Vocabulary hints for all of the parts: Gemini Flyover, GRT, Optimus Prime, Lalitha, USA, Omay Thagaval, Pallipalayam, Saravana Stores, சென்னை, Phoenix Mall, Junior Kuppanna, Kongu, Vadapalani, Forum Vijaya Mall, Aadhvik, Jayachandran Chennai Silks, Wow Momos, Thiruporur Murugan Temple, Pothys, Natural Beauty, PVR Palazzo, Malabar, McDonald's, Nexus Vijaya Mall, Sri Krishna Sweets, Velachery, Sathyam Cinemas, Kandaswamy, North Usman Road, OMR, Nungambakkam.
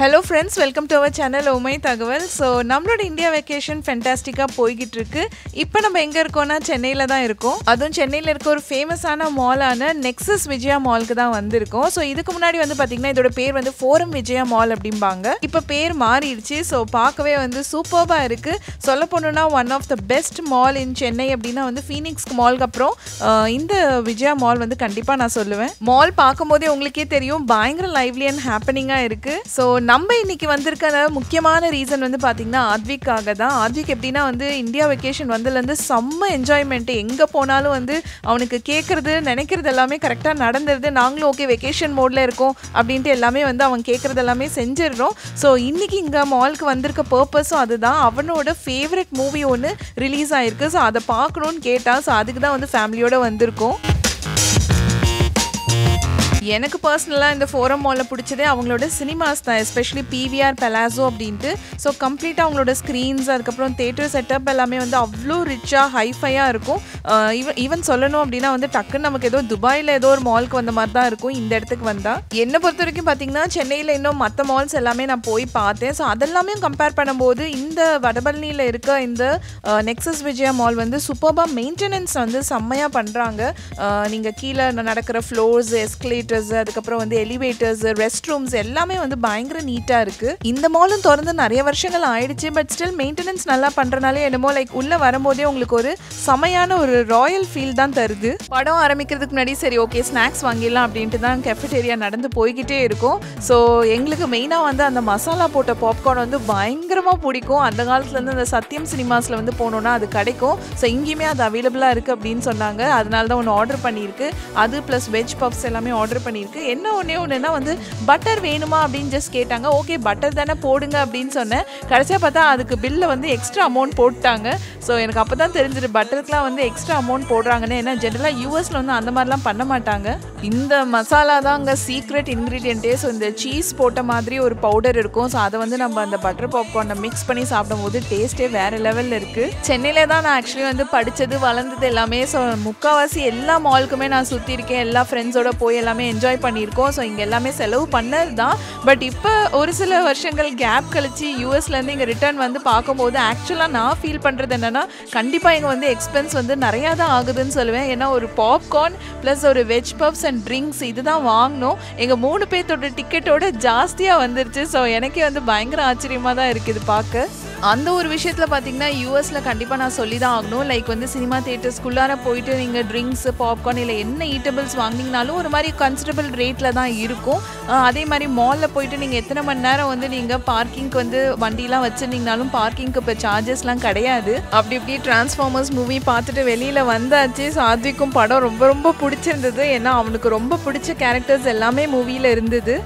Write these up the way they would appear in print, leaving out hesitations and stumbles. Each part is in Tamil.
Hello friends, welcome to our channel Omay Thagaval. So நம்மளோட இந்தியா வெகேஷன் ஃபேன்டாஸ்டிக்கா போய்கிட்டு இருக்கு. இப்போ நம்ம எங்க இருக்கோம்னா சென்னையில தான் இருக்கோம். அதுவும் சென்னையில இருக்க ஒரு ஃபேமஸான மாலான நெக்ஸஸ் விஜயா மாலுக்கு தான் வந்திருக்கோம். சோ இதுக்கு முன்னாடி வந்து பாத்தீங்கன்னா இதோட பேர் வந்து ஃபோரம் விஜயா மால் அப்படிம்பாங்க. இப்போ பேர் மாறிடுச்சு. சோ பார்க்கவே வந்து சூப்பர்பா இருக்கு. சொல்ல போணும்னா one of the best mall in சென்னை அப்படினா வந்து ஃபீனிக்ஸ் மாலுக்கு அப்புறம் இந்த விஜயா மால் வந்து கண்டிப்பா நான் சொல்லுவேன். மால் பாக்கும்போதே உங்களுக்கே தெரியும் பயங்கர லைவ்லி அண்ட் ஹேப்பனிங்கா இருக்கு. சோ நம்ம இன்னைக்கு வந்திருக்கிற முக்கியமான ரீசன் வந்து பார்த்தீங்கன்னா ஆத்விக்காக தான். ஆத்விக் எப்படின்னா வந்து இந்தியா வெக்கேஷன் வந்ததுலேருந்து செம்ம என்ஜாய்மெண்ட்டு. எங்கே போனாலும் வந்து அவனுக்கு கேட்குறது நினைக்கிறது எல்லாமே கரெக்டாக நடந்துருது. நாங்களும் ஓகே வெக்கேஷன் மோடில் இருக்கோம் அப்படின்ட்டு எல்லாமே வந்து அவன் கேட்குறது எல்லாமே செஞ்சிடுறோம். ஸோ இன்றைக்கி இங்கே மாலுக்கு வந்திருக்க பர்பஸும் அதுதான். அவனோட ஃபேவரட் மூவி ஒன்று ரிலீஸ் ஆகிருக்கு. ஸோ அதை பார்க்கணுன்னு கேட்டால் ஸோ அதுக்கு தான் வந்து ஃபேமிலியோடு வந்திருக்கோம். எனக்கு பர்சனலாக இந்த ஃபோரம் மாலில் பிடிச்சதே அவங்களோட சினிமாஸ் தான், எஸ்பெஷலி PVR Palazzo அப்படின்ட்டு. ஸோ கம்ப்ளீட்டாக அவங்களோட ஸ்க்ரீன்ஸ் அதுக்கப்புறம் தேட்டர் செட்டப் எல்லாமே வந்து அவ்வளோ ரிச்சாக ஹைஃபையாக இருக்கும். ஈவன் சொல்லணும் அப்படின்னா வந்து டக்குன்னு நமக்கு ஏதோ துபாயில் ஏதோ ஒரு மாலுக்கு வந்த மாதிரி தான் இருக்கும் இந்த இடத்துக்கு வந்தால். என்னை பொறுத்த வரைக்கும் பார்த்தீங்கன்னா சென்னையில் இன்னும் மற்ற மால்ஸ் எல்லாமே நான் போய் பார்த்தேன். ஸோ அதெல்லாமே கம்பேர் பண்ணும்போது இந்த வடபழனியில் இருக்க இந்த நெக்ஸஸ் விஜயா மால் வந்து சூப்பராக மெயின்டெனன்ஸ் வந்து செம்மையாக பண்ணுறாங்க. நீங்கள் கீழே நடக்கிற ஃப்ளோர்ஸ், எஸ்கலேட்டர், அதுக்கப்புறம் வந்து எலிவேட்டர்ஸ், ரெஸ்ட் ரூம்ஸ் எல்லாமே வந்து பயங்கர நீட்டா இருக்கு. இந்த மாலும் திறந்து நிறைய வருஷங்கள் ஆயிடுச்சு. பட் ஸ்டில் மெயின்டெனன்ஸ் நல்லா பண்றதுனால என்னமோ லைக் உள்ள வரும்போதே உங்களுக்கு ஒரு சமையான ஒரு ராயல் ஃபீல் தான் தருது. படம் ஆரம்பிக்கிறதுக்கு முன்னாடி சரி ஓகே ஸ்நாக்ஸ் வாங்கிடலாம் அப்படின்ட்டு தான் கேஃபேட்டேரியா நடந்து போய்கிட்டே இருக்கும். ஸோ எங்களுக்கு மெயினா வந்து அந்த மசாலா போட்ட பாப்கார்ன் வந்து பயங்கரமா பிடிக்கும். அந்த காலத்துல இருந்து அந்த சத்யம் சினிமாஸ்ல வந்து போனோம்னா அது கிடைக்கும். ஸோ இங்கேயுமே அது அவைலபிளா இருக்கு அப்படின்னு சொன்னாங்க. அதனால தான் ஒன்று ஆர்டர் பண்ணியிருக்கு. அது பிளஸ் வெஜ் பப்ஸ் எல்லாமே ஆர்டர் பண்ணியிருக்கு. என்ன ஒன்றுனா வந்து பட்டர் வேணுமா அப்படின்னு ஜஸ்ட் கேட்டாங்க. ஓகே பட்டர் தானே போடுங்க அப்படின்னு சொன்னேன். கடைசியாக பார்த்தா அதுக்கு பில்லில் வந்து எக்ஸ்ட்ரா அமௌண்ட் போட்டாங்க. ஸோ எனக்கு அப்போ தான் தெரிஞ்சிரு பட்டருக்குலாம் வந்து எக்ஸ்ட்ரா அமௌண்ட் போடுறாங்கன்னு. ஏன்னா ஜென்ரலாக யூஎஸில் வந்து அந்த மாதிரிலாம் பண்ண மாட்டாங்க. இந்த மசாலா தான் அங்கே சீக்ரெட் இன்க்ரீடியன்ட்டே. ஸோ இந்த சீஸ் போட்ட மாதிரி ஒரு பவுடர் இருக்கும். ஸோ அதை வந்து நம்ம அந்த பட்டர் பாப்கார்னை மிக்ஸ் பண்ணி சாப்பிடும் போது டேஸ்ட்டே வேறு லெவலில் இருக்குது. சென்னையிலே தான் நான் ஆக்சுவலி வந்து படித்தது வளர்ந்தது எல்லாமே. ஸோ முக்கால்வாசி எல்லா மாலுக்குமே நான் சுற்றி இருக்கேன். எல்லா ஃப்ரெண்ட்ஸோட போய் எல்லாமே என்ஜாய் பண்ணியிருக்கோம். ஸோ இங்கே எல்லாமே செலவு பண்ணது தான். பட் இப்போ ஒரு சில வருஷங்கள் கேப் கழிச்சு யூஎஸ்லேருந்து இங்கே ரிட்டர்ன் வந்து பார்க்கும்போது ஆக்சுவலாக நான் ஃபீல் பண்ணுறது என்னென்னா கண்டிப்பாக இங்கே வந்து எக்ஸ்பென்ஸ் வந்து நிறையா தான் ஆகுதுன்னு சொல்லுவேன். ஏன்னா ஒரு பாப்கார்ன் ப்ளஸ் ஒரு வெஜ் பப்ஸ் அண்ட் ட்ரிங்க்ஸ் இது தான் வாங்கினோம். எங்கள் 3 பேர்த்தோட டிக்கெட்டோட ஜாஸ்தியாக வந்துருச்சு. ஸோ எனக்கே வந்து பயங்கர ஆச்சரியமாக தான் இருக்குது பார்க்க. அந்த ஒரு விஷயத்தில் பார்த்தீங்கன்னா யூஎஸில் கண்டிப்பாக நான் சொல்லி தான் ஆகணும். லைக் வந்து சினிமா தேட்டர்ஸ்குள்ளார போயிட்டு நீங்கள் ட்ரிங்க்ஸ் பாப்கார்ன் இல்லை என்ன ஈட்டபிள்ஸ் வாங்கினீங்கனாலும் ஒரு மாதிரி கன்சிடபிள் ரேட்டில் தான் இருக்கும். அதே மாதிரி மாலில் போயிட்டு நீங்கள் எத்தனை மணி நேரம் வந்து நீங்கள் பார்க்கிங்க்கு வந்து வண்டிலாம் வச்சுருந்தீங்கனாலும் பார்க்கிங்க்கு இப்போ சார்ஜஸ்லாம் கிடையாது. அப்படி இப்படி டிரான்ஸ்ஃபார்மர்ஸ் மூவி பார்த்துட்டு வெளியில் வந்தாச்சு. சாத்விக்கும் படம் ரொம்ப ரொம்ப பிடிச்சிருந்தது. ஏன்னா அவனுக்கு ரொம்ப பிடிச்ச கேரக்டர்ஸ் எல்லாமே மூவியில் இருந்தது.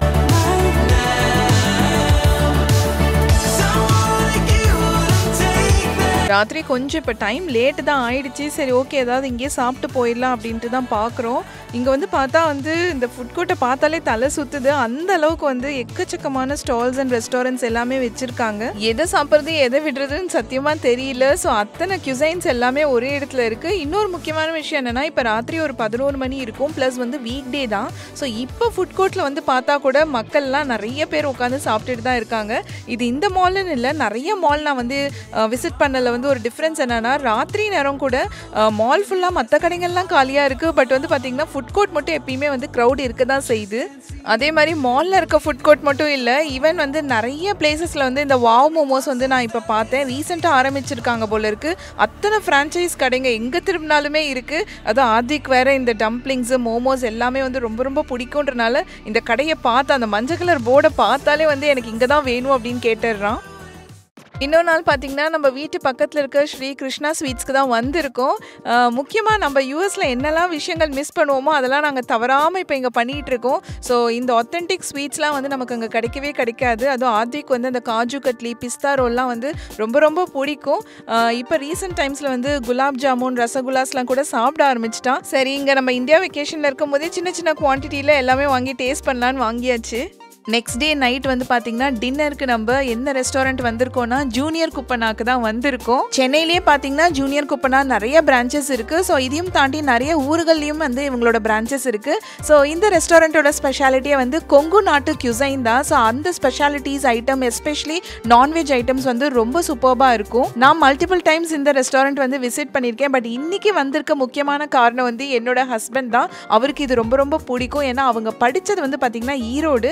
ராத்திரி கொஞ்சம் இப்போ டைம் லேட்டு தான் ஆயிடுச்சு. சரி ஓகே ஏதாவது இங்கேயே சாப்பிட்டு போயிடலாம் அப்படின்ட்டு தான் பார்க்குறோம். இங்கே வந்து பார்த்தா வந்து இந்த ஃபுட் கோர்ட்டை பார்த்தாலே தலை சுற்றுது. அந்த அளவுக்கு வந்து எக்கச்சக்கமான ஸ்டால்ஸ் அண்ட் ரெஸ்டாரண்ட்ஸ் எல்லாமே வச்சுருக்காங்க. எதை சாப்பிட்றது எதை விடுறதுன்னு சத்தியமாக தெரியல. ஸோ அத்தனை கியூசைன்ஸ் எல்லாமே ஒரே இடத்துல இருக்குது. இன்னொரு முக்கியமான விஷயம் என்னென்னா இப்போ ராத்திரி ஒரு 11 மணி இருக்கும். ப்ளஸ் வந்து வீக் டே தான். ஸோ இப்போ ஃபுட் கோர்ட்டில் வந்து பார்த்தா கூட மக்கள்லாம் நிறைய பேர் உட்காந்து சாப்பிட்டுட்டு தான் இருக்காங்க. இது இந்த மால்னு இல்லை, நிறைய மால் நான் வந்து விசிட் பண்ணதில் வந்து ஒரு டிஃப்ரென்ஸ் என்னன்னா ராத்திரி நேரம் கூட மால் ஃபுல்லாக மற்ற கடைகள்லாம் காலியாக இருக்குது. பட் வந்து பார்த்தீங்கன்னா ஃபுட் கோர்ட் மட்டும் எப்பயுமே வந்து க்ரௌட் இருக்க தான் செய்யுது. அதே மாதிரி மாலில் இருக்க ஃபுட் கோர்ட் மட்டும் இல்லை, ஈவன் வந்து நிறைய பிளேசஸில் வந்து இந்த வாவ் மோமோஸ் வந்து நான் இப்போ பார்த்தேன் ரீசெண்டாக ஆரம்பிச்சிருக்காங்க போல இருக்குது. அத்தனை ஃப்ரான்ச்சைஸ் கடைங்க எங்கே திரும்பினாலுமே இருக்குது. அதுவும் ஆதிக் வேறு இந்த டம்ப்ளிங்ஸு மோமோஸ் எல்லாமே வந்து ரொம்ப ரொம்ப பிடிக்கும்ன்றனால இந்த கடையை பார்த்து அந்த மஞ்சள் கலர் போர்டை பார்த்தாலே வந்து எனக்கு இங்கே தான் வேணும் அப்படின்னு கேட்டுடுறான். இன்னொரு நாள் பார்த்திங்கன்னா நம்ம வீட்டு பக்கத்தில் இருக்க ஸ்ரீ கிருஷ்ணா ஸ்வீட்ஸ்க்கு தான் வந்திருக்கோம். முக்கியமாக நம்ம யூஎஸில் என்னெல்லாம் விஷயங்கள் மிஸ் பண்ணுவோமோ அதெல்லாம் நாங்கள் தவறாமல் இப்போ இங்கே பண்ணிகிட்ருக்கோம். ஸோ இந்த ஆத்தென்டிக் ஸ்வீட்ஸ்லாம் வந்து நமக்கு அங்கே கிடைக்கவே கிடைக்காது. அதுவும் ஆத்விக்கு வந்து அந்த காஜு கட்லி பிஸ்தா ரோல்லாம் வந்து ரொம்ப ரொம்ப பிடிக்கும். இப்போ ரீசெண்ட் டைம்ஸில் வந்து குலாப் ஜாமுன் ரசகுல்லாஸ்லாம் கூட சாப்பிட ஆரம்பிச்சிட்டான். சரி இங்கே நம்ம இந்தியா வெக்கேஷனில் இருக்கும் போதே சின்ன சின்ன குவான்டிட்டியில் எல்லாமே வாங்கி டேஸ்ட் பண்ணலான்னு வாங்கியாச்சு. Next day night வந்து பாத்தீங்கன்னா டின்னருக்கு நம்ம என்ன ரெஸ்டாரன்ட் வந்திருக்கோம்னா ஜூனியர் குப்பனாக்கு தான் வந்திருக்கோம். சென்னையிலே பாத்தீங்கன்னா ஜூனியர் குப்பனா நிறைய branches இருக்கு. சோ இதையும் தாண்டி நிறைய ஊர்கள்லயும் வந்து இவங்களோட branches இருக்கு. சோ இந்த ரெஸ்டாரன்ட்டோட ஸ்பெஷாலிட்டி வந்து கொங்கு நாட்டு cuisine தான். சோ அந்த specialities item especially non veg items வந்து ரொம்ப சூப்பர்பா இருக்கும். நான் மல்டிபிள் டைம்ஸ் இந்த ரெஸ்டாரன்ட் வந்து விசிட் பண்ணிருக்கேன். பட் இன்னைக்கு வந்திருக்க முக்கியமான காரணம் வந்து என்னோட ஹஸ்பண்ட் தான். அவருக்கு இது ரொம்ப ரொம்ப பிடிக்கும். ஏன்னா அவங்க படிச்சது வந்து பாத்தீங்கன்னா ஈரோடு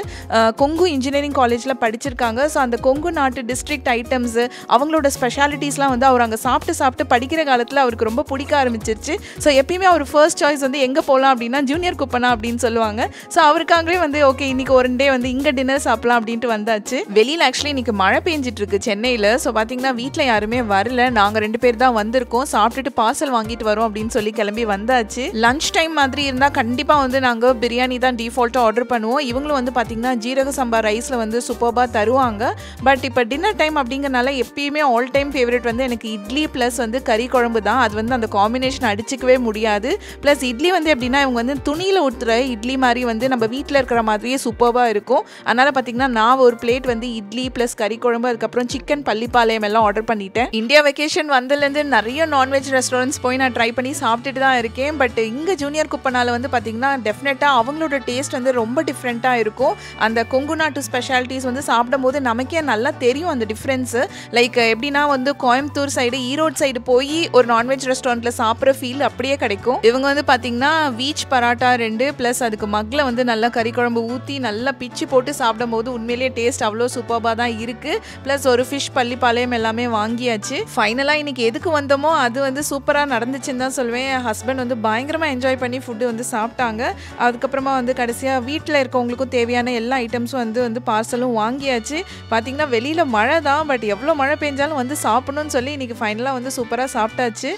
கொங்கு இன்ஜினியரிங் காலேஜில் படிச்சிருக்காங்க. ஸோ அந்த கொங்கு நாட்டு டிஸ்ட்ரிக்ட் ஐட்டம்ஸ் அவங்களோட ஸ்பெஷாலிட்டிஸ்லாம் வந்து அவர் அங்கே சாப்பிட்டு சாப்பிட்டு படிக்கிற காலத்தில் அவருக்கு ரொம்ப பிடிக்க ஆரம்பிச்சிருச்சு. ஸோ எப்பயுமே அவர் ஃபர்ஸ்ட் சாய்ஸ் வந்து எங்கே போகலாம் அப்படின்னா ஜூனியர் குப்பனா அப்படின்னு சொல்லுவாங்க. ஸோ அவருக்காகவே வந்து ஓகே இன்னைக்கு ஒரு டே வந்து இங்கே டின்னர் சாப்பிடலாம் அப்படின்ட்டு வந்தாச்சு. வெளியில் ஆக்சுவலி இன்னைக்கு மழை பெஞ்சிட்டு இருக்கு சென்னையில். ஸோ பார்த்தீங்கன்னா வீட்டில் யாருமே வரல. நாங்கள் 2 பேர் தான் வந்திருக்கோம். சாப்பிட்டுட்டு பார்சல் வாங்கிட்டு வரோம் அப்படின்னு சொல்லி கிளம்பி வந்தாச்சு. லஞ்ச் டைம் மாதிரி இருந்தால் கண்டிப்பாக வந்து நாங்கள் பிரியாணி தான் டிஃபால்ட்டாக ஆர்டர் பண்ணுவோம். இவங்களும் வந்து பார்த்தீங்கன்னா ஜீரக சம்பா ரைஸ்ல வந்து சூப்பர்பா தருவாங்க. பட் இப்போ டின்னர் டைம் அப்படிங்கறனால எப்பயுமே ஆல் டைம் ஃபேவரட் வந்து எனக்கு இட்லி பிளஸ் வந்து கறி குழம்பு தான். அது வந்து அந்த காம்பினேஷன் அடிச்சுக்கவே முடியாது. பிளஸ் இட்லி வந்து எப்படின்னா இவங்க வந்து துணியில் ஊற்றுற இட்லி மாதிரி வந்து நம்ம வீட்டில் இருக்கிற மாதிரியே சூப்பர்பா இருக்கும். அதனால பார்த்தீங்கன்னா நான் 1 பிளேட் வந்து இட்லி பிளஸ் கறி குழம்பு அதுக்கப்புறம் சிக்கன் பள்ளிப்பாளையம் எல்லாம் ஆர்டர் பண்ணிட்டேன். இந்தியா வெக்கேஷன் வந்ததுலேருந்து நிறைய நான்வெஜ் ரெஸ்டாரண்ட்ஸ் போய் நான் ட்ரை பண்ணி சாப்பிட்டுட்டு தான் இருக்கேன். பட் இங்கே ஜூனியர் குப்பனால வந்து பார்த்தீங்கன்னா டெஃபினட்டாக அவங்களோட டேஸ்ட் வந்து ரொம்ப டிஃப்ரெண்ட்டாக இருக்கும். அந்த கொங்கு நாட்டு ஸ்பெஷாலிட்டிஸ் வந்து சாப்பிடும்போது நமக்கே நல்லா தெரியும் அந்த டிஃப்ரென்ஸு. லைக் எப்படின்னா வந்து கோயம்புத்தூர் சைடு ஈரோடு சைடு போய் ஒரு நான்வெஜ் ரெஸ்டாரண்ட்டில் சாப்பிட்ற ஃபீல் அப்படியே கிடைக்கும். இவங்க வந்து பார்த்தீங்கன்னா வீச் பரோட்டா 2 ப்ளஸ் அதுக்கு மக்கில் வந்து நல்லா கறி குழம்பு ஊற்றி நல்லா பிச்சு போட்டு சாப்பிடும்போது உண்மையிலேயே டேஸ்ட் அவ்வளோ சூப்பராக தான் இருக்குது. ப்ளஸ் ஒரு ஃபிஷ் பள்ளிப்பாளையம் எல்லாமே வாங்கியாச்சு. ஃபைனலாக இன்றைக்கி எதுக்கு வந்தோமோ அது வந்து சூப்பராக நடந்துச்சுன்னு தான் சொல்லுவேன். என் ஹஸ்பண்ட் வந்து பயங்கரமாக என்ஜாய் பண்ணி ஃபுட்டு வந்து சாப்பிட்டாங்க. அதுக்கப்புறமா வந்து கடைசியாக வீட்டில் இருக்கவங்களுக்கும் தேவையான எல்லா ஐட்டம்ஸும் வந்து பார்சலும் வாங்கியாச்சு. பார்த்தீங்கன்னா வெளியில் மழை தான். பட் எவ்வளோ மழை பெஞ்சாலும் வந்து சாப்பிடணும்னு சொல்லி இன்றைக்கி ஃபைனலாக வந்து சூப்பராக சாப்பிட்டாச்சு.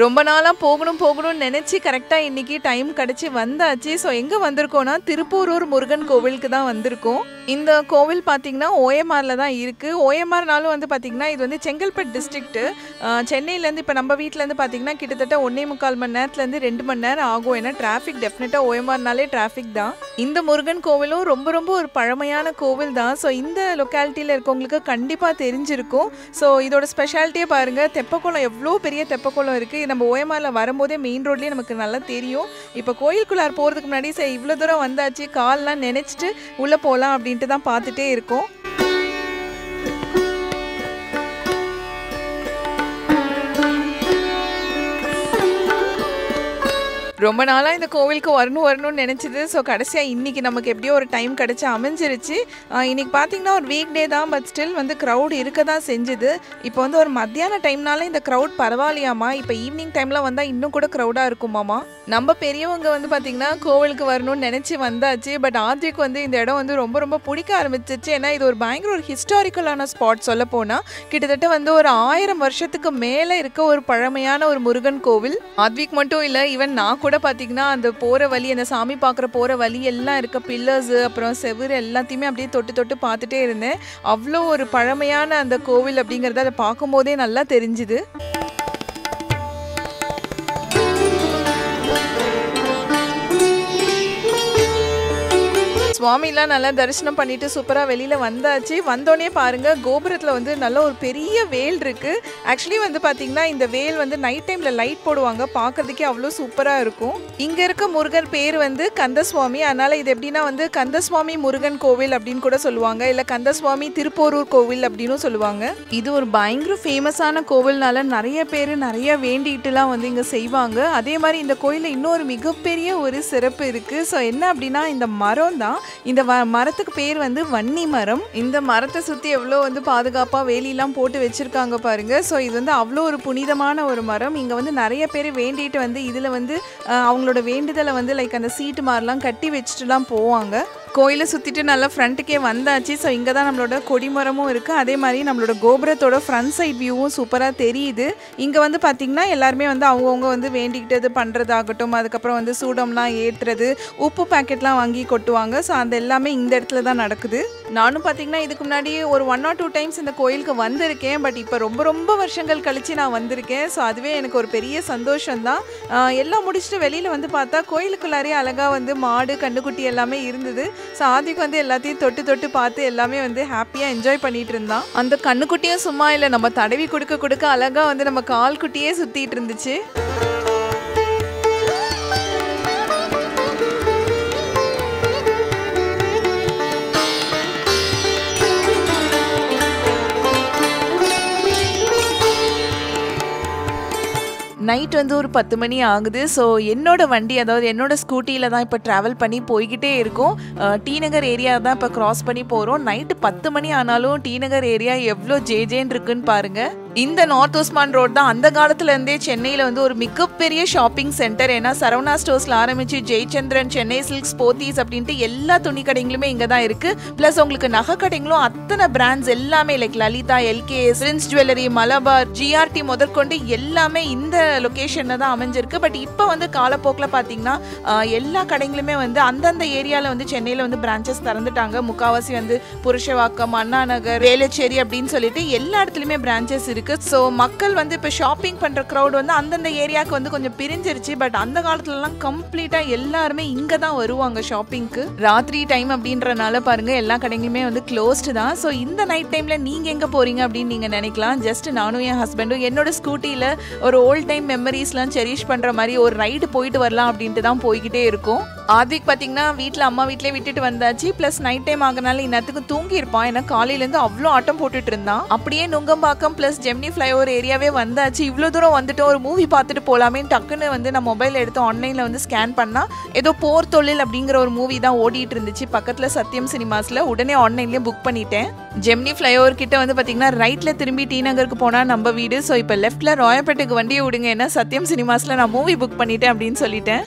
ரொம்ப நாளாக போகணும்னு நினச்சி கரெக்டாக இன்றைக்கி டைம் கிடச்சி வந்தாச்சு. ஸோ எங்கே வந்திருக்கோன்னா திருப்பூரூர் முருகன் கோவிலுக்கு தான் வந்திருக்கோம். இந்த கோவில் பார்த்திங்கன்னா ஓஎம்ஆரில் தான் இருக்குது. ஓஎம்ஆர்னாலும் வந்து பார்த்திங்கன்னா இது வந்து செங்கல்பட்டு டிஸ்ட்ரிக்ட்டு. சென்னையிலேருந்து இப்போ நம்ம வீட்டிலேருந்து பார்த்திங்கன்னா கிட்டத்தட்ட 1.25 மணி நேரத்துலேருந்து 2 மணி நேரம் ஆகும். ஏன்னா டிராஃபிக் டெஃபினட்டாக ஓஎம்ஆர்னாலே டிராஃபிக் தான். இந்த முருகன் கோவிலும் ரொம்ப ரொம்ப ஒரு பழமையான கோவில் தான். ஸோ இந்த லொக்காலிட்டியில் இருக்கவங்களுக்கு கண்டிப்பாக தெரிஞ்சிருக்கும். ஸோ இதோட ஸ்பெஷாலிட்டியே பாருங்கள். தெப்பக்குளம் எவ்வளோ பெரிய தெப்பக்குளம் இருக்குது. நம்ம ஓஎம்ஆரில் வரும்போதே மெயின் ரோட்லேயே நமக்கு நல்லா தெரியும். இப்போ கோயிலுக்குள்ளார போகிறதுக்கு முன்னாடி இவ்வளோ தூரம் வந்தாச்சு கால்லாம் நினச்சிட்டு உள்ளே போகலாம் அப்படின்ட்டு தான் பார்த்துட்டே இருக்கோம். ரொம்ப நாளாக இந்த கோவிலுக்கு வரணும்னு நினச்சிது. ஸோ கடைசியாக இன்றைக்கி நமக்கு எப்படியோ ஒரு டைம் கிடச்சி அமைஞ்சிருச்சு. இன்றைக்கி பார்த்திங்கன்னா ஒரு வீக் டே தான். பட் ஸ்டில் வந்து க்ரௌட் இருக்க தான் செஞ்சுது. இப்போ வந்து ஒரு மத்தியான டைம்னால இந்த க்ரௌட் பரவாயில்லையாமா. இப்போ ஈவினிங் டைமில் வந்தால் இன்னும் கூட க்ரௌடாக இருக்குமாமா. நம்ம பெரியவங்க வந்து பார்த்திங்கன்னா கோவிலுக்கு வரணும்னு நினச்சி வந்தாச்சு. பட் ஆர்ஜிக்கு வந்து இந்த இடம் வந்து ரொம்ப ரொம்ப பிடிக்க ஆரம்பிச்சிச்சு. ஏன்னா இது ஒரு பயங்கர ஒரு ஹிஸ்டாரிக்கலான ஸ்பாட். சொல்ல போனால் கிட்டத்தட்ட வந்து ஒரு 1000 வருஷத்துக்கு மேலே இருக்க ஒரு பழமையான ஒரு முருகன் கோவில். ஆத்விக் மட்டும் இல்லை, ஈவன் நான் கூட பார்த்தீங்கன்னா அந்த போகிற வழி, அந்த சாமி பார்க்குற போகிற வழி எல்லாம் இருக்க பில்லர்ஸு அப்புறம் செவுறு எல்லாத்தையுமே அப்படியே தொட்டு தொட்டு பார்த்துட்டே இருந்தேன். அவ்வளோ ஒரு பழமையான அந்த கோவில் அப்படிங்கிறத அதை பார்க்கும்போதே நல்லா தெரிஞ்சுது. சுவாமிலாம் நல்லா தரிசனம் பண்ணிவிட்டு சூப்பராக வெளியில் வந்தாச்சு. வந்தோடனே பாருங்கள் கோபுரத்தில் வந்து நல்ல ஒரு பெரிய வேல் இருக்குது. ஆக்சுவலி வந்து பார்த்திங்கன்னா இந்த வேல் வந்து நைட் டைமில் லைட் போடுவாங்க. பார்க்குறதுக்கே அவ்வளோ சூப்பராக இருக்கும். இங்கே இருக்க முருகர் பேர் வந்து கந்தசுவாமி. அதனால் இது எப்படின்னா வந்து கந்தசுவாமி முருகன் கோவில் அப்படின்னு கூட சொல்லுவாங்க. இல்லை கந்தசுவாமி திருப்போரூர் கோவில் அப்படின்னு சொல்லுவாங்க. இது ஒரு பயங்கர ஃபேமஸான கோவில்னால நிறைய பேர் நிறைய வேண்டிகிட்டுலாம் வந்து இங்கே செய்வாங்க. அதே மாதிரி இந்த கோயிலில் இன்னொரு மிகப்பெரிய ஒரு சிறப்பு இருக்குது. ஸோ என்ன அப்படின்னா இந்த மரம் தான். இந்த மரத்துக்கு பேர் வந்து வன்னி மரம். இந்த மரத்தை சுற்றி எவ்வளோ வந்து பாதுகாப்பாக வேலிலாம் போட்டு வச்சுருக்காங்க பாருங்கள். ஸோ இது வந்து அவ்வளோ ஒரு புனிதமான ஒரு மரம். இங்கே வந்து நிறைய பேர் வேண்டிட்டு வந்து இதில் வந்து அவங்களோட வேண்டுதலை வந்து லைக் அந்த சீட்டு மாதிரிலாம் கட்டி வச்சுட்டுலாம் போவாங்க. கோயிலை சுற்றிட்டு நல்லா ஃப்ரண்ட்டுக்கே வந்தாச்சு. ஸோ இங்கே தான் நம்மளோட கொடிமரமும் இருக்குது. அதே மாதிரி நம்மளோட கோபுரத்தோட ஃப்ரண்ட் சைட் வியூவும் சூப்பராக தெரியுது. இங்கே வந்து பார்த்திங்கன்னா எல்லாருமே வந்து அவங்கவுங்க வந்து வேண்டிக்கிட்டது பண்ணுறதாகட்டும், அதுக்கப்புறம் வந்து சூடம்லாம் ஏற்றுறது, உப்பு பேக்கெட்லாம் வாங்கி கொட்டுவாங்க. ஸோ அந்த எல்லாமே இந்த இடத்துல தான் நடக்குது. நானும் பாத்தீங்கன்னா இதுக்கு முன்னாடி ஒரு 1 or 2 டைம்ஸ் இந்த கோயிலுக்கு வந்திருக்கேன் பட் இப்போ ரொம்ப ரொம்ப ವರ್ಷங்கள் கழிச்சு நான் வந்திருக்கேன் சோ அதுவே எனக்கு ஒரு பெரிய சந்தோஷம் தான் எல்லாம் முடிச்சிட்டு வெளியில வந்து பார்த்தா கோயிலுக்குள்ளாரே அழகா வந்து மாடு கண்ணுக்குட்டி எல்லாமே இருந்தது சோ ஆதிக்கு வந்து எல்லாத்தையும் தொட்டு தொட்டு பார்த்து எல்லாமே வந்து ஹாப்பியா என்ஜாய் பண்ணிட்டு இருந்தான் அந்த கண்ணுக்குட்டியும் சும்மா இல்ல நம்ம தடவி கொடுக்க கொடுக்க அழகா வந்து நம்ம கால் குட்டியே சுத்திட்டு இருந்துச்சு Night வந்து ஒரு 10 மணி ஆகுது சோ என்னோட வண்டி அதாவது என்னோட ஸ்கூட்டில தான் இப்ப டிராவல் பண்ணி போயிட்டே இருக்கோம் டி நகர் ஏரியா தான் இப்ப கிராஸ் பண்ணி போறோம் நைட் 10 மணி ஆனாலும் டி நகர் ஏரியா எவ்ளோ ஜேஜேன்னு இருக்குன்னு பாருங்க இந்த நார்த் ஓஸ்மான் ரோட் தான் அந்த காலத்துல இருந்தே சென்னையில வந்து ஒரு மிகப்பெரிய ஷாப்பிங் சென்டர் ஏனா சரவணா ஸ்டோர்ஸ்ல ஆரம்பிச்சு ஜெயச்சந்திரன் சென்னை சில்க்ஸ் போத்தீஸ் அப்படிட்டு எல்லா துணி கடைங்களுமே இங்க தான் இருக்கு பிளஸ் உங்களுக்கு நகை கடைங்களும் அத்தனை பிராண்ட்ஸ் எல்லாமே லைக் லலிதா எல்கே சிரின்ஸ் ஜுவல்லரி மலபார் ஜிஆர்டி முதற்கொண்டு எல்லாமே இந்த லொகேஷன்ல தான் அமைஞ்சிருக்கு பட் இப்போ வந்து காலப்போக்கில் பார்த்தீங்கன்னா எல்லா கடைங்களுமே வந்து அந்தந்த ஏரியாவில் வந்து சென்னையில் வந்து பிரான்ச்சஸ் திறந்துட்டாங்க முக்காவாசி வந்து புருஷவாக்கம் அண்ணா நகர் வேளச்சேரி அப்படின்னு சொல்லிட்டு எல்லா இடத்துலையுமே பிரான்ச்சஸ் இருக்கு சோ மக்கள் வந்து இப்ப ஷாப்பிங் பண்ற கிரவுட் வந்து அந்தந்த ஏரியாக்கு வந்து கொஞ்சம் பிரிஞ்சிருச்சு பட் அந்த காலத்துல எல்லாம் கம்ப்ளீட்டா எல்லாரும் இங்க தான் வருவாங்க ஷாப்பிங்க்கு ராத்திரி டைம் அப்படின்றனால பாருங்க எல்லா கடைகளுமே வந்து க்ளோஸ்ட் தான் சோ இந்த நைட் டைம்ல நீங்க எங்க போறீங்க அப்படின்னு நீங்க நினைக்கலாம் ஜஸ்ட் நானும் என் ஹஸ்பண்டும் என்னோட ஸ்கூட்டில ஒரு ஓல்ட் டைம் மெமரிஸ்லாம் செரிஷ் பண்ற மாதிரி ஒரு ரைடு போயிட்டு வரலாம் அப்படின்ட்டு தான் போய்கிட்டே இருக்கும் ஆதிக் பாத்தீங்கன்னா வீட்டுல அம்மா வீட்லயே விட்டுட்டு வந்தாச்சு பிளஸ் நைட் டைம் ஆகனால இன்னத்துக்கு தூங்கி இருப்பான் ஏன்னா காலையில இருந்து அவ்வளோ ஆட்டம் போட்டுட்டு இருந்தான் அப்படியே நுங்கம்பாக்கம் பிளஸ் Gemini Flyover ஏரியாவே வந்தாச்சு இவ்வளோ தூரம் வந்துட்டு ஒரு மூவி பார்த்துட்டு போகலாமே டக்குன்னு வந்து நான் மொபைல் எடுத்து ஆன்லைனில் வந்து ஸ்கேன் பண்ணால் ஏதோ போர் தொழில் அப்படிங்கிற ஒரு மூவி தான் ஓடிட்டு இருந்துச்சு பக்கத்தில் சத்யம் சினிமாஸில் உடனே ஆன்லைன்லேயே புக் பண்ணிட்டேன் Gemini Flyover கிட்ட வந்து பார்த்தீங்கன்னா ரைட்டில் திரும்பி டி நகருக்கு போனால் நம்ம வீடு ஸோ இப்போ லெஃப்டில் ராயப்பேட்டுக்கு வண்டியை விடுங்க ஏன்னா சத்யம் சினிமாஸில் நான் மூவி புக் பண்ணிட்டேன் அப்படின்னு சொல்லிட்டேன்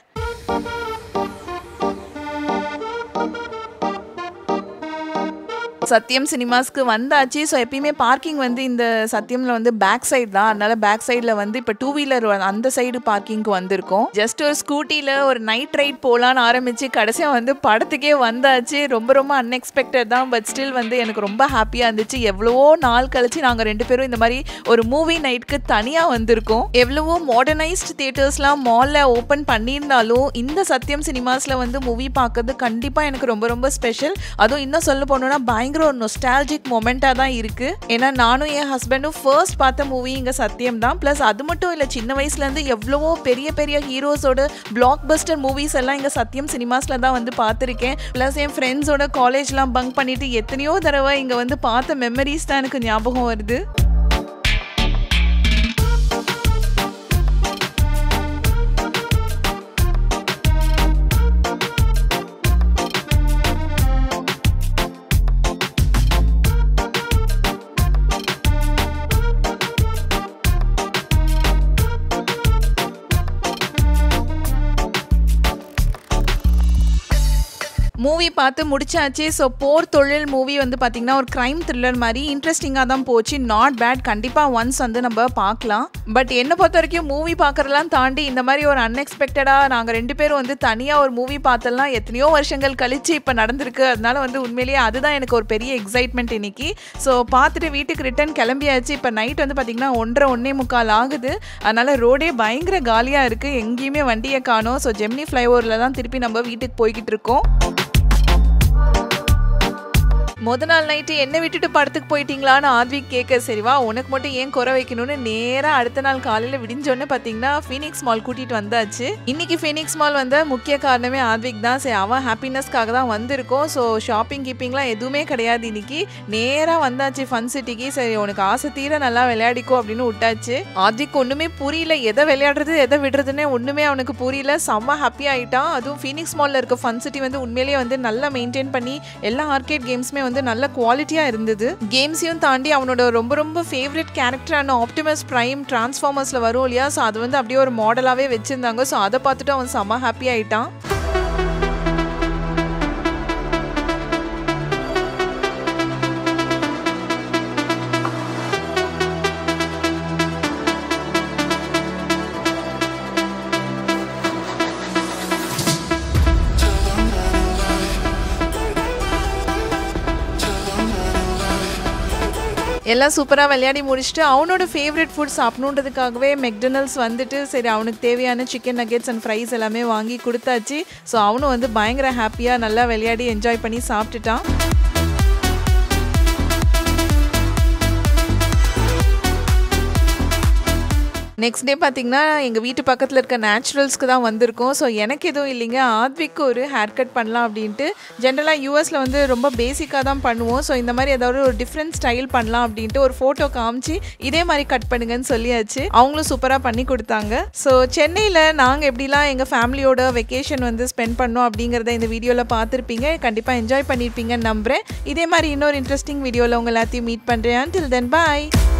சத்யம் சினிமாஸ்க்கு வந்தாச்சு ஸோ எப்பயுமே பார்க்கிங் வந்து இந்த சத்யம்ல வந்து பேக் சைடு தான் அதனால பேக் சைடில் வந்து இப்போ 2 wheeler அந்த சைடு பார்க்கிங்க்கு வந்திருக்கோம் ஜஸ்ட் ஒரு ஸ்கூட்டியில் ஒரு நைட் ரைட் போகலான்னு ஆரம்பிச்சு கடைசியாக வந்து படத்துக்கே வந்தாச்சு ரொம்ப ரொம்ப அன்எக்ஸ்பெக்டட் தான் பட் ஸ்டில் வந்து எனக்கு ரொம்ப ஹாப்பியாக இருந்துச்சு எவ்வளவோ நாள் கழிச்சு நாங்கள் 2 பேரும் இந்த மாதிரி ஒரு மூவி நைட்டுக்கு தனியாக வந்திருக்கோம் எவ்வளவோ மாடர்னைஸ்ட் தியேட்டர்ஸ்லாம் மாலில் ஓப்பன் பண்ணியிருந்தாலும் இந்த சத்யம் சினிமாஸில் வந்து மூவி பார்க்கறது கண்டிப்பாக எனக்கு ரொம்ப ரொம்ப ஸ்பெஷல் அதுவும் இன்னும் சொல்ல போனோன்னா பயங்கர ஒரு நொஸ்டால்ஜிக் மொமெண்டா தான் இருக்கு ஏன்னா நானும் என் ஹஸ்பண்டும் ஃபர்ஸ்ட் பார்த்த மூவி இங்க சத்யம் தான் பிளஸ் அது மட்டும் இல்லை சின்ன வயசுல இருந்து எவ்வளவோ பெரிய பெரிய ஹீரோஸோட பிளாக் பஸ்டர் மூவிஸ் எல்லாம் இங்க சத்யம் சினிமாஸ்ல தான் வந்து பார்த்துருக்கேன் பிளஸ் என் ஃப்ரெண்ட்ஸோட காலேஜ்லாம் பங்க் பண்ணிட்டு எத்தனையோ தடவை இங்க வந்து பார்த்த மெமரிஸ் தான் எனக்கு ஞாபகம் வருது மூவி பார்த்து முடிச்சாச்சு ஸோ போர் தொழில் மூவி வந்து பார்த்தீங்கன்னா ஒரு க்ரைம் த்ரில்லர் மாதிரி இன்ட்ரெஸ்டிங்காக தான் போச்சு நாட் பேட் கண்டிப்பாக ஒன்ஸ் வந்து நம்ம பார்க்கலாம் பட் என்னை பொறுத்த வரைக்கும் மூவி பார்க்குறதெல்லாம் தாண்டி இந்த மாதிரி ஒரு அன்எக்ஸ்பெக்டடாக நாங்கள் 2 பேரும் வந்து தனியாக ஒரு மூவி பார்த்தலாம் எத்தனையோ வருஷங்கள் கழித்து இப்போ நடந்திருக்கு அதனால வந்து உண்மையிலேயே அதுதான் எனக்கு ஒரு பெரிய எக்ஸைட்மெண்ட் இன்னைக்கு ஸோ பார்த்துட்டு வீட்டுக்கு ரிட்டர்ன் கிளம்பியாச்சு இப்போ நைட் வந்து பார்த்தீங்கன்னா 1:30, 1:45 ஆகுது அதனால் ரோடே பயங்கர காலியாக இருக்குது எங்கேயுமே வண்டியை காணோம் ஸோ Gemini Flyoverல தான் திருப்பி நம்ம வீட்டுக்கு போய்கிட்டு இருக்கோம் முத நாள் நைட்டு என்னை விட்டுட்டு படத்துக்கு போயிட்டீங்களான்னு ஆத்விக் கேட்க சரிவா உனக்கு மட்டும் ஏன் குறை வைக்கணும்னு நேராக அடுத்த நாள் காலையில் விடிஞ்சோன்னு பார்த்தீங்கன்னா ஃபீனிக்ஸ் மால் கூட்டிகிட்டு வந்தாச்சு இன்னைக்கு ஃபீனிக்ஸ் மால் வந்த முக்கிய காரணமே ஆத்விக் தான் சரி அவன் ஹாப்பினஸ்க்காக தான் வந்திருக்கோம் ஸோ ஷாப்பிங் கீப்பிங்லாம் எதுவுமே கிடையாது இன்னைக்கு நேராக வந்தாச்சு ஃபன் சிட்டிக்கு சரி உனக்கு ஆசை தீர நல்லா விளையாடிக்கோ அப்படின்னு விட்டாச்சு ஆத்விக் ஒன்றுமே புரியல எதை விளையாடுறது எதை விடுறதுன்னே ஒன்றுமே அவனுக்கு புரியல செம்ம ஹாப்பி ஆகிட்டான் அதுவும் ஃபீனிக்ஸ் மாலில் இருக்க ஃபன் சிட்டி வந்து உண்மையிலேயே வந்து நல்லா மெயின்டைன் பண்ணி எல்லா ஆர்கேட் கேம்ஸுமே வந்து நல்ல குவாலிட்டியா இருந்தது கேம்ஸையும் தாண்டி அவனோட ரொம்ப ரொம்ப ஃபேவரட் கேரக்டரான ஆப்டிமஸ் பிரைம் டிரான்ஸ்ஃபார்மர்ஸ்ல வரும் இல்லையா ஸோ அது வந்து அப்படியே ஒரு மாடலாவே வச்சிருந்தாங்க ஸோ அதை பார்த்துட்டு அவன் செம்ம ஹாப்பி ஆயிட்டான் எல்லாம் சூப்பரா விளையாடி முடிச்சிட்டு அவனோட ஃபேவரட் ஃபுட் சாப்பிடணும்ன்றதுக்காகவே McDonald's வந்துட்டு சரி அவனுக்கு தேவையான chicken nuggets and fries எல்லாமே வாங்கி கொடுத்தாச்சு சோ அவனும் வந்து பயங்கர ஹாப்பியா நல்லா விளையாடி என்ஜாய் பண்ணி சாப்பிட்டுட்டான் Next day பாத்தீங்கன்னா எங்க வீட்டு பக்கத்துல இருக்க நேச்சுரல்ஸ்க்கு தான் வந்திருக்கோம் சோ எனக்கு எதுவும் இல்லங்க ஆத்விக்கு ஒரு ஹேர் கட் பண்ணலாம் அப்படிட்டு ஜெனரலா யுஎஸ்ல வந்து ரொம்ப பேசிக்கா தான் பண்ணுவோம் சோ இந்த மாதிரி ஏதாவது ஒரு டிஃபரண்ட் ஸ்டைல் பண்ணலாம் அப்படிட்டு ஒரு போட்டோ காமிச்சி இதே மாதிரி கட் பண்ணுங்கன்னு சொல்லியாச்சு அவங்களும் சூப்பரா பண்ணி கொடுத்தாங்க சோ சென்னையில நாங்க எப்படிலாம் எங்க ஃபேமிலியோட வெகேஷன் வந்து ஸ்பெண்ட் பண்ணோம் அப்படிங்கறதை இந்த வீடியோல பாத்திருப்பீங்க கண்டிப்பா என்ஜாய் பண்ணிருப்பீங்க நம்புறேன் இதே மாதிரி இன்னொரு இன்ட்ரஸ்டிங் வீடியோல உங்க எல்லாத்தையும் மீட் பண்றேன் until then bye